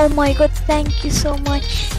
Oh my god, thank you so much.